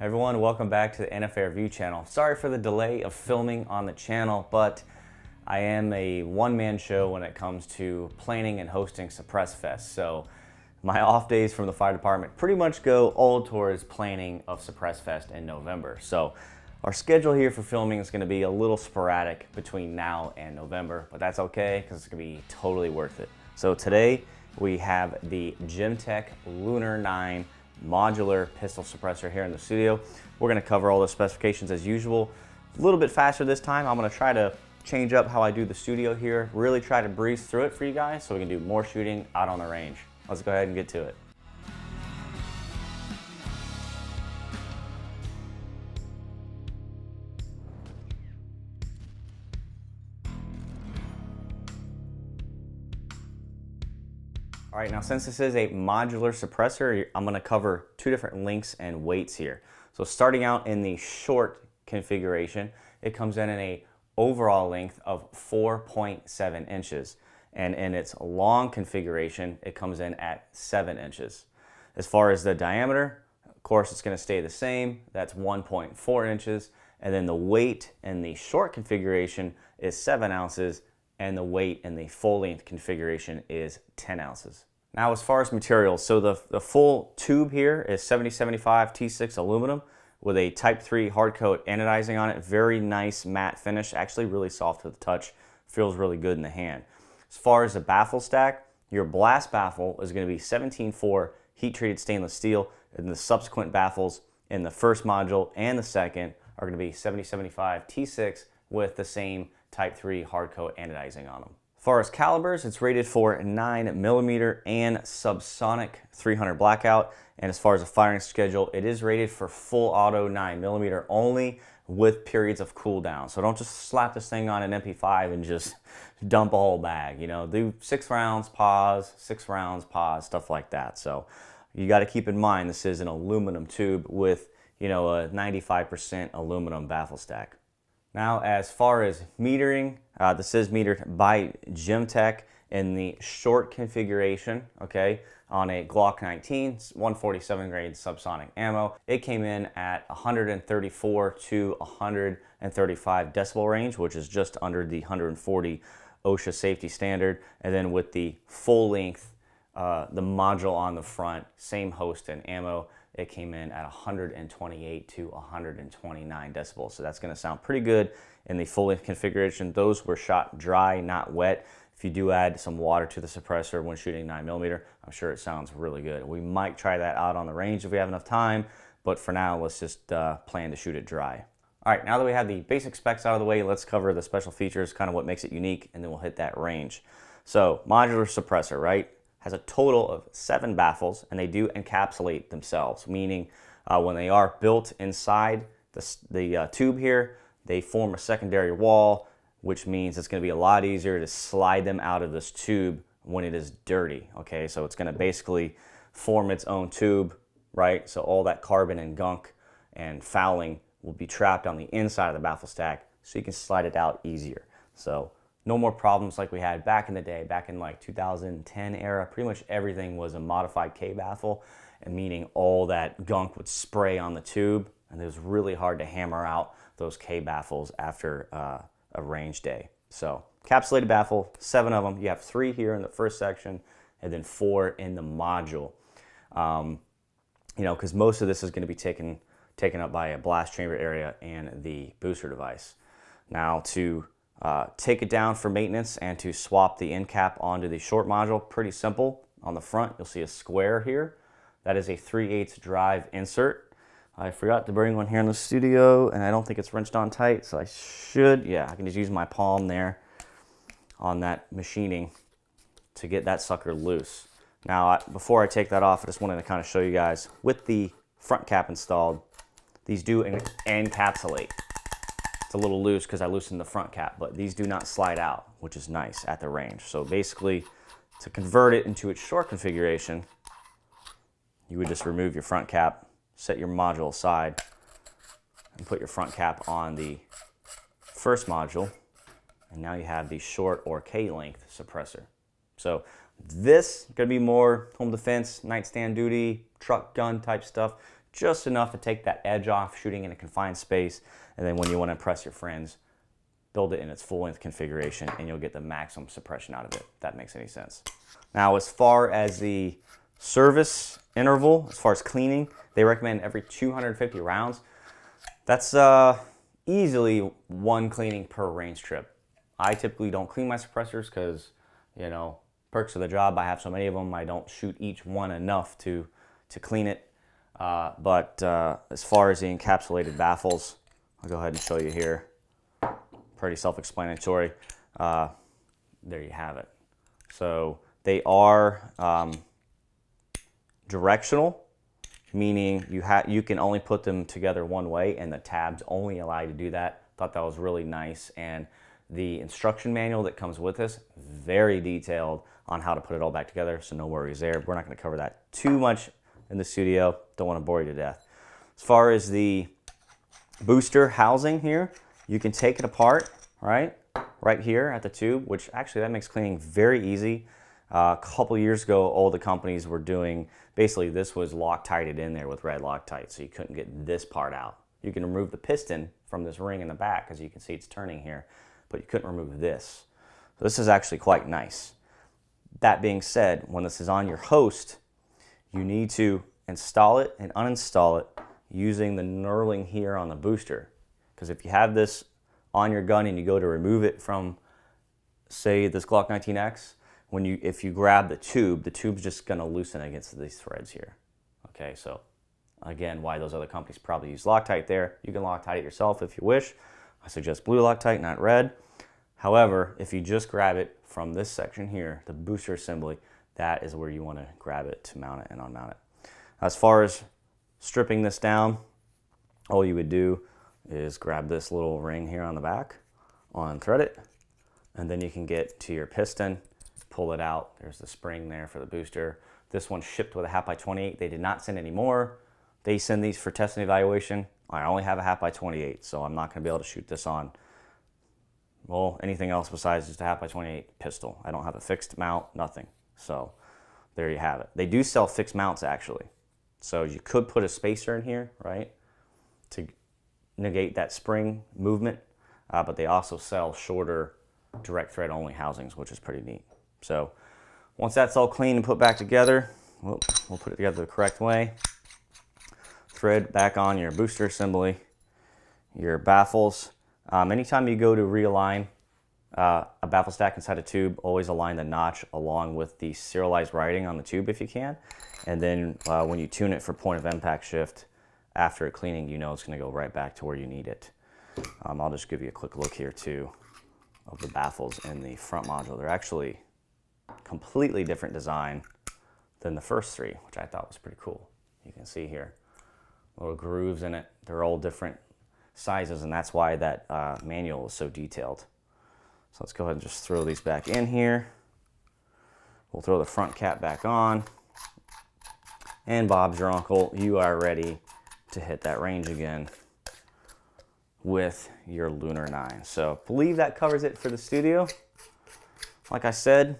Everyone, welcome back to the NFA Review Channel. Sorry for the delay of filming on the channel, but I am a one-man show when it comes to planning and hosting Suppress Fest. So my off days from the fire department pretty much go all towards planning of Suppress Fest in November. So our schedule here for filming is going to be a little sporadic between now and November, but that's okay because it's going to be totally worth it. So today we have the Gemtech Lunar 9 modular pistol suppressor here in the studio. We're going to cover all the specifications as usual. A little bit faster this time. I'm going to try to change up how I do the studio here, really try to breeze through it for you guys so we can do more shooting out on the range. Let's go ahead and get to it. All right, now since this is a modular suppressor, I'm gonna cover two different lengths and weights here. So starting out in the short configuration, it comes in a overall length of 4.7 inches. And in its long configuration, it comes in at 7 inches. As far as the diameter, of course, it's gonna stay the same. That's 1.4 inches. And then the weight in the short configuration is 7 ounces, and the weight in the full-length configuration is 10 ounces. Now, as far as materials, so the full tube here is 7075 T6 aluminum with a Type 3 hard coat anodizing on it. Very nice matte finish, actually really soft to the touch, feels really good in the hand. As far as the baffle stack, your blast baffle is going to be 17-4 heat-treated stainless steel, and the subsequent baffles in the first module and the second are going to be 7075 T6 with the same Type 3 hard coat anodizing on them. As far as calibers, it's rated for 9mm and subsonic 300 blackout. And as far as the firing schedule, it is rated for full auto 9mm only with periods of cool down. So don't just slap this thing on an MP5 and just dump a whole bag, you know, do 6 rounds, pause, 6 rounds, pause, stuff like that. So you got to keep in mind, this is an aluminum tube with, you know, a 95% aluminum baffle stack. Now, as far as metering, this is metered by Gemtech in the short configuration, okay, on a Glock 19, 147 grade subsonic ammo. It came in at 134 to 135 decibel range, which is just under the 140 OSHA safety standard. And then with the full length, the module on the front, same host and ammo, it came in at 128 to 129 decibels. So that's gonna sound pretty good in the full-length configuration. Those were shot dry, not wet. If you do add some water to the suppressor when shooting 9mm, I'm sure it sounds really good. We might try that out on the range if we have enough time, but for now, let's just plan to shoot it dry. All right, now that we have the basic specs out of the way, let's cover the special features, kind of what makes it unique, and then we'll hit that range. So, modular suppressor, right? Has a total of 7 baffles, and they do encapsulate themselves, meaning when they are built inside the tube here, they form a secondary wall, which means it's gonna be a lot easier to slide them out of this tube when it is dirty, okay? So it's gonna basically form its own tube, right? So all that carbon and gunk and fouling will be trapped on the inside of the baffle stack, so you can slide it out easier. So no more problems like we had back in the day, back in like 2010 era. Pretty much everything was a modified K baffle, and meaning all that gunk would spray on the tube, and it was really hard to hammer out those K baffles after a range day. So encapsulated baffle, 7 of them. You have 3 here in the first section, and then 4 in the module. You know, because most of this is going to be taken up by a blast chamber area and the booster device. Now to take it down for maintenance and to swap the end cap onto the short module, pretty simple. On the front, you'll see a square here. That is a 3/8 drive insert. I forgot to bring one here in the studio, and I don't think it's wrenched on tight, so I should, yeah, I can just use my palm there on that machining to get that sucker loose. Now, before I take that off, I just wanted to kind of show you guys, with the front cap installed, these do encapsulate. A little loose because I loosened the front cap, but these do not slide out, which is nice at the range. So basically, to convert it into its short configuration, you would just remove your front cap, set your module aside, and put your front cap on the first module, and now you have the short or K-length suppressor. So this is going to be more home defense, nightstand duty, truck gun type stuff. just enough to take that edge off shooting in a confined space. And then when you want to impress your friends, build it in its full-length configuration and you'll get the maximum suppression out of it, if that makes any sense. Now, as far as the service interval, as far as cleaning, they recommend every 250 rounds. That's easily one cleaning per range trip. I typically don't clean my suppressors because, you know, perks of the job, I have so many of them, I don't shoot each one enough to clean it. But as far as the encapsulated baffles, I'll go ahead and show you here. Pretty self-explanatory. There you have it. So they are directional, meaning you can only put them together one way, and the tabs only allow you to do that. Thought that was really nice. And the instruction manual that comes with this, very detailed on how to put it all back together, so no worries there. We're not going to cover that too much in the studio. Don't want to bore you to death. As far as the booster housing here, you can take it apart, right here at the tube, which actually that makes cleaning very easy. A couple years ago, all the companies were doing, basically this was Loctited in there with red Loctite, so you couldn't get this part out. You can remove the piston from this ring in the back, as you can see it's turning here, but you couldn't remove this. So this is actually quite nice. That being said, when this is on your host, you need to install it and uninstall it using the knurling here on the booster. Because if you have this on your gun and you go to remove it from, say, this Glock 19X, if you grab the tube, the tube's just going to loosen against these threads here. Okay, so again, why those other companies probably use Loctite there. You can Loctite it yourself if you wish. I suggest blue Loctite, not red. However, if you just grab it from this section here, the booster assembly, that is where you want to grab it to mount it and unmount it. As far as stripping this down, all you would do is grab this little ring here on the back, unthread it, and then you can get to your piston, pull it out. There's the spring there for the booster. This one shipped with a 0.5x28. They did not send any more. They send these for test and evaluation. I only have a 0.5x28, so I'm not going to be able to shoot this on, well, anything else besides just a 0.5x28 pistol. I don't have a fixed mount, nothing. So there you have it. They do sell fixed mounts, actually. So you could put a spacer in here, right, to negate that spring movement, but they also sell shorter direct thread only housings, which is pretty neat. So once that's all clean and put back together, we'll put it together the correct way. Thread back on your booster assembly, your baffles. Anytime you go to realign a baffle stack inside a tube, always align the notch along with the serialized writing on the tube if you can. And then when you tune it for point of impact shift, after cleaning, you know it's going to go right back to where you need it. I'll just give you a quick look here too of the baffles in the front module. They're actually completely different design than the first three, which I thought was pretty cool. You can see here little grooves in it. They're all different sizes, and that's why that manual is so detailed. So let's go ahead and just throw these back in here. We'll throw the front cap back on. And Bob's your uncle. You are ready to hit that range again with your Lunar 9. So I believe that covers it for the studio. Like I said,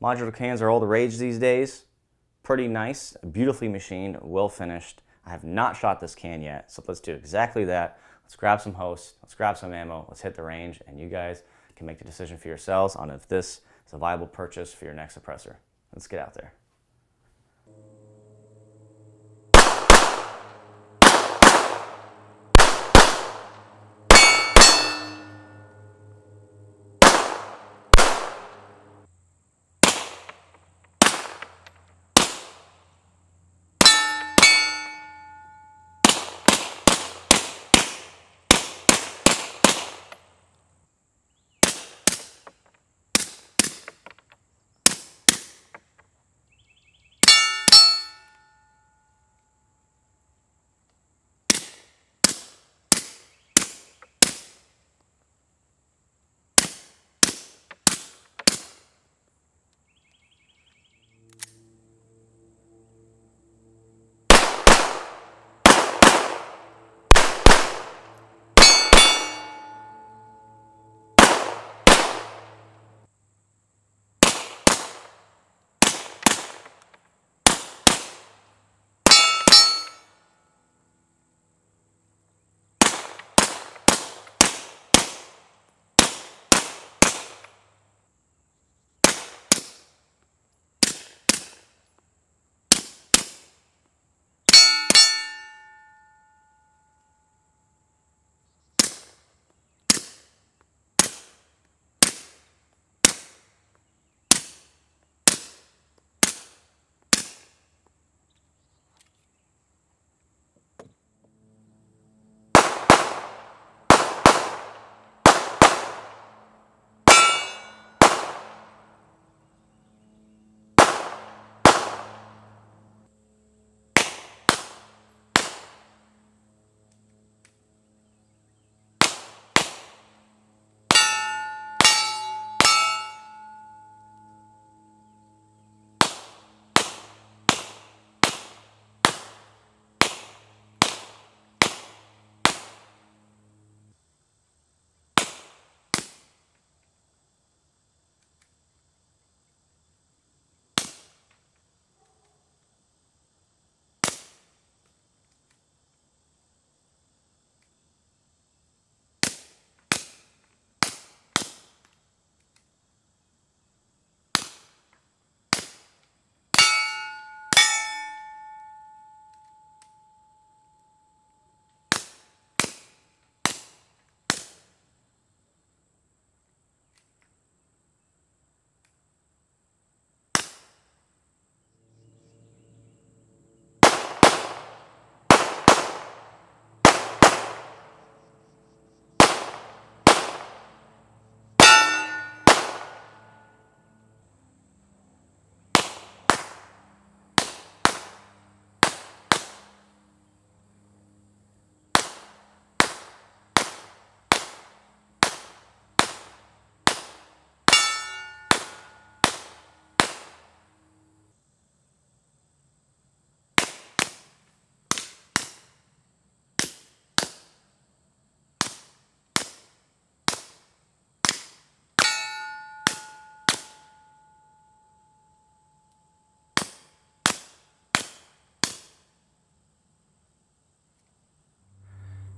modular cans are all the rage these days. Pretty nice, beautifully machined, well finished. I have not shot this can yet, so let's do exactly that. Let's grab some hosts, let's grab some ammo, let's hit the range, and you guys can make the decision for yourselves on if this is a viable purchase for your next suppressor. Let's get out there.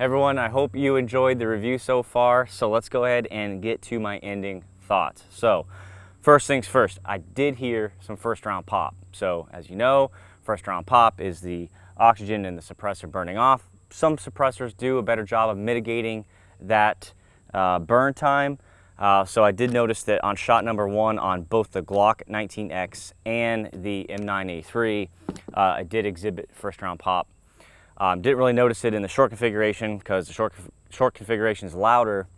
Everyone, I hope you enjoyed the review so far, so let's go ahead and get to my ending thoughts. So first things first, I did hear some first round pop. So as you know, first round pop is the oxygen in the suppressor burning off. Some suppressors do a better job of mitigating that burn time. So I did notice that on shot number one on both the Glock 19X and the M9A3, it did exhibit first round pop. Didn't really notice it in the short configuration because the short configuration is louder,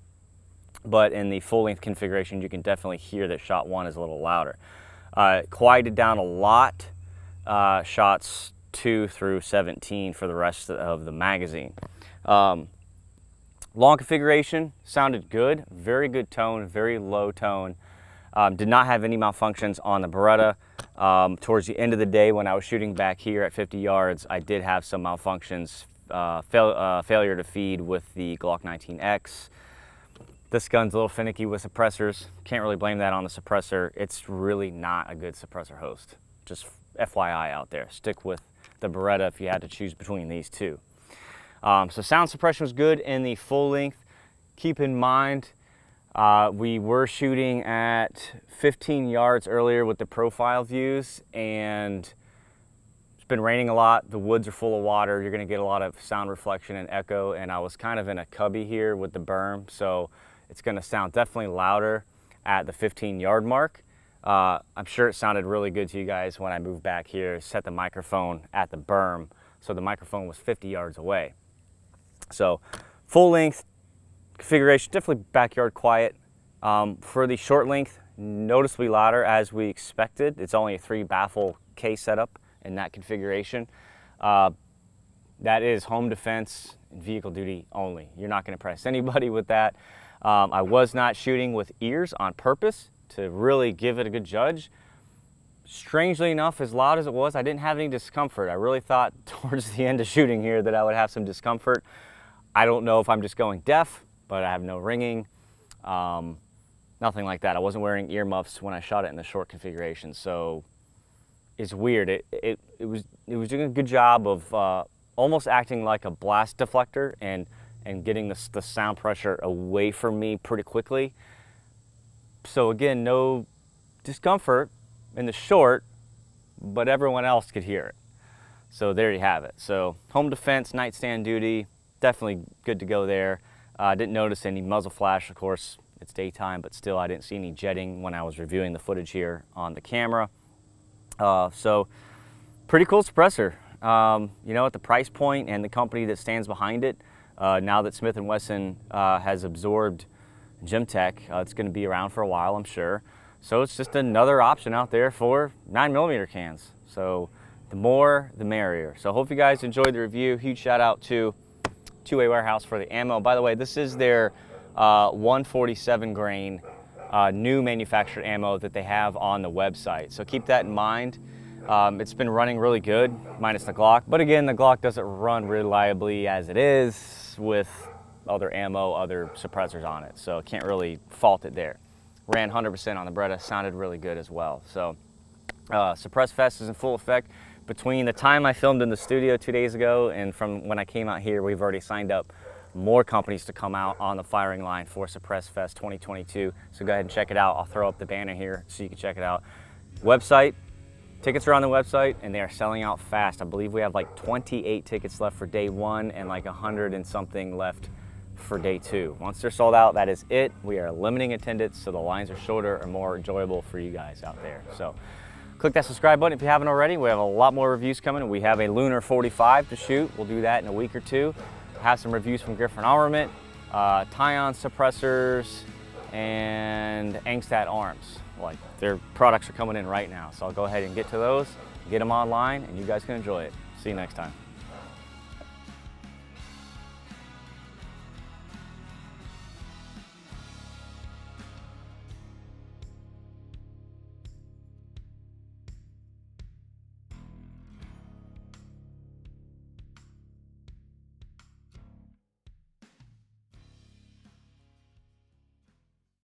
but in the full-length configuration, you can definitely hear that shot one is a little louder. It quieted down a lot, shots 2 through 17 for the rest of the magazine. Long configuration sounded good, very good tone, very low tone. Did not have any malfunctions on the Beretta. Towards the end of the day when I was shooting back here at 50 yards, I did have some malfunctions, failure to feed with the Glock 19X. This gun's a little finicky with suppressors. Can't really blame that on the suppressor. It's really not a good suppressor host. Just FYI out there. Stick with the Beretta if you had to choose between these two. So sound suppression was good in the full length. Keep in mind, we were shooting at 15 yards earlier with the profile views, and it's been raining a lot. The woods are full of water. You're going to get a lot of sound reflection and echo, and I was kind of in a cubby here with the berm, so it's going to sound definitely louder at the 15-yard mark. I'm sure it sounded really good to you guys when I moved back here, set the microphone at the berm, so the microphone was 50 yards away. So full length configuration, definitely backyard quiet. For the short length, noticeably louder as we expected. It's only a 3 baffle K setup in that configuration. That is home defense and vehicle duty only. You're not going to press anybody with that. I was not shooting with ears on purpose to really give it a good judge. Strangely enough, as loud as it was, I didn't have any discomfort. I really thought towards the end of shooting here that I would have some discomfort. I don't know if I'm just going deaf, but I have no ringing, nothing like that. I wasn't wearing earmuffs when I shot it in the short configuration, so it's weird. It was doing a good job of almost acting like a blast deflector and getting the sound pressure away from me pretty quickly. So again, no discomfort in the short, but everyone else could hear it. So there you have it. So home defense, nightstand duty, definitely good to go there. I didn't notice any muzzle flash. Of course, it's daytime, but still I didn't see any jetting when I was reviewing the footage here on the camera. So pretty cool suppressor. You know, at the price point and the company that stands behind it, now that Smith and Wesson has absorbed Gemtech, it's going to be around for a while, I'm sure. So it's just another option out there for 9mm cans. So the more, the merrier. So hope you guys enjoyed the review. Huge shout out to Two-Way Warehouse for the ammo. By the way, this is their 147 grain new manufactured ammo that they have on the website. So keep that in mind. It's been running really good, minus the Glock. But again, the Glock doesn't run reliably as it is with other ammo, other suppressors on it. So can't really fault it there. Ran 100% on the Beretta, sounded really good as well. So Suppress Fest is in full effect. Between the time I filmed in the studio 2 days ago and from when I came out here, we've already signed up more companies to come out on the firing line for Suppress Fest 2022. So go ahead and check it out. I'll throw up the banner here so you can check it out. Website, tickets are on the website and they are selling out fast. I believe we have like 28 tickets left for day one and like 100 and something left for day two. Once they're sold out, that is it. We are limiting attendance so the lines are shorter and more enjoyable for you guys out there. So click that subscribe button if you haven't already. We have a lot more reviews coming. We have a Lunar 45 to shoot. We'll do that in a week or two. Have some reviews from Griffin Armament, Tyon Suppressors, and Angstadt Arms. Like, their products are coming in right now. So I'll go ahead and get to those, get them online, and you guys can enjoy it. See you next time.